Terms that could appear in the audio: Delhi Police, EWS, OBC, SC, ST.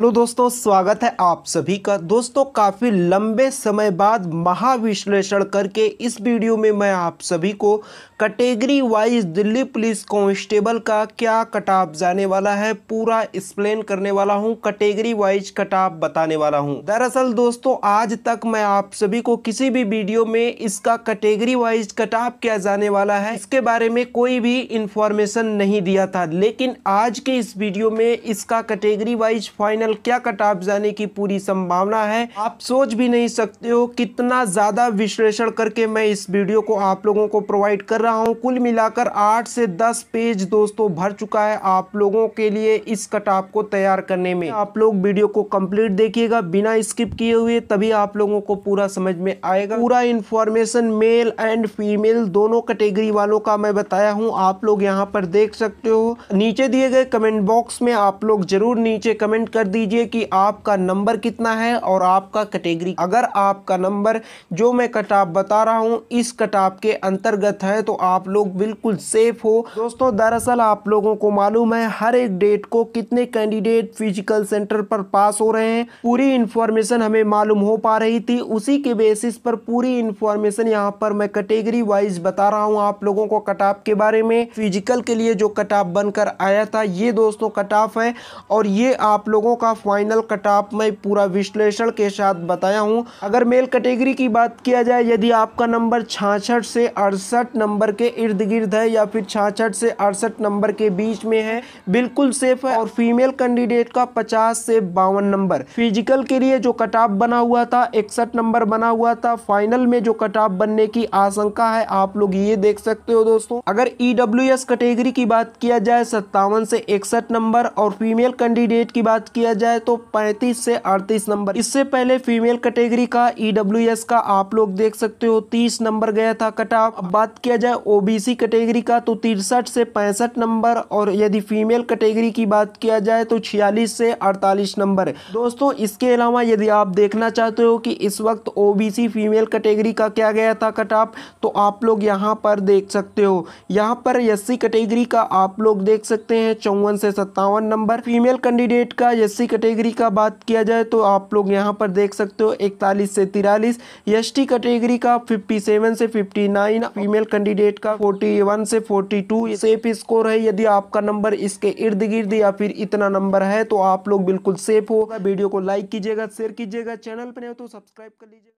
Hello दोस्तों, स्वागत है आप सभी का। दोस्तों, काफ़ी लंबे समय बाद महाविश्लेषण करके इस वीडियो में मैं आप सभी को category wise Delhi police constable का क्या कट ऑफ जाने वाला है पूरा एक्सप्लेन करने वाला हूं, कैटेगरी वाइज कट ऑफ बताने वाला हूं। दरअसल दोस्तों, आज तक मैं आप सभी को किसी भी वीडियो में इसका कैटेगरी वाइज कट ऑफ क्या जाने वाला है इसके बारे में कोई भी इंफॉर्मेशन नहीं दिया था, लेकिन आज के इस वीडियो में इसका कैटेगरी वाइज फाइनल क्या कट ऑफ जाने की पूरी संभावना है। आप सोच भी नहीं सकते हो कितना ज्यादा विश्लेषण करके मैं इस वीडियो को आप लोगों को प्रोवाइड कर रहा हूं। कुल मिलाकर 8 से 10 पेज दोस्तों भर चुका है आप लोगों के लिए इस कट ऑफ को तैयार करने में। आप लोग वीडियो को कंप्लीट देखिएगा बिना स्किप किए हुए, तभी आप लोगों को पूरा समझ में आएगा। पूरा इंफॉर्मेशन मेल एंड फीमेल दोनों कैटेगरी वालों का मैं बताया हूँ, आप लोग यहाँ पर देख सकते हो। नीचे दिए गए कमेंट बॉक्स में आप लोग जरूर नीचे कमेंट कर दीजिए कि आपका नंबर कितना है और आपका कैटेगरी। अगर आपका नंबर जो मैं कट ऑफ बता रहा हूं इस कट ऑफ के अंतर्गत है तो आप लोग बिल्कुल सेफ हो। दोस्तों, दरअसल आप लोगों को मालूम है हर एक डेट को कितने कैंडिडेट फिजिकल सेंटर पर पास हो रहे हैं, पूरी इंफॉर्मेशन हमें मालूम हो पा रही थी। उसी के बेसिस पर पूरी इंफॉर्मेशन यहां पर मैं कैटेगरी वाइज बता रहा हूं आप लोगों को कट ऑफ के बारे में। फिजिकल के लिए जो कट ऑफ बनकर आया था ये दोस्तों कट ऑफ है, और ये आप लोगों का फाइनल कट ऑफ मैं पूरा विश्लेषण के साथ बताया हूं। अगर मेल कैटेगरी की बात किया जाए, यदि आपका नंबर 66 से 68 नंबर के इर्द गिर्द है या फिर 66 से 68 नंबर के बीच में है, बिल्कुल सेफ है। और फीमेल कैंडिडेट का 50 से 52 नंबर। फिजिकल के लिए जो कट ऑफ बना हुआ था 61 नंबर बना हुआ था, फाइनल में जो कट ऑफ बनने की आशंका है आप लोग ये देख सकते हो दोस्तों। अगर EWS कैटेगरी की बात किया जाए 57 से 61 नंबर और फीमेल कैंडिडेट की बात किया जाए तो 35 से 38 नंबर। इससे पहले फीमेल कैटेगरी का EWS का आप लोग देख सकते हो 30 नंबर गया था कट ऑफ। अब बात किया जाए OBC कैटेगरी का तो 63 से 65 नंबर, और यदि फीमेल कैटेगरी की बात किया जाए तो 46 से 48 नंबर। दोस्तों, इसके अलावा यदि आप देखना चाहते हो कि इस वक्त OBC फीमेल कैटेगरी का क्या गया था कट ऑफ, तो आप लोग यहाँ पर देख सकते हो। यहाँ पर SC कैटेगरी का आप लोग देख सकते हैं 54 से 57 नंबर। फीमेल कैंडिडेट का SC कैटेगरी का बात किया जाए तो आप लोग यहां पर देख सकते हो 41 से 43, ST कैटेगरी का 57 से 59, फीमेल कैंडिडेट का 41 से 42। सेफ स्कोर है, यदि आपका नंबर इसके इर्द गिर्द या फिर इतना नंबर है तो आप लोग बिल्कुल सेफ होगा। वीडियो को लाइक कीजिएगा, शेयर कीजिएगा, चैनल पर नहीं हो तो सब्सक्राइब कर लीजिएगा।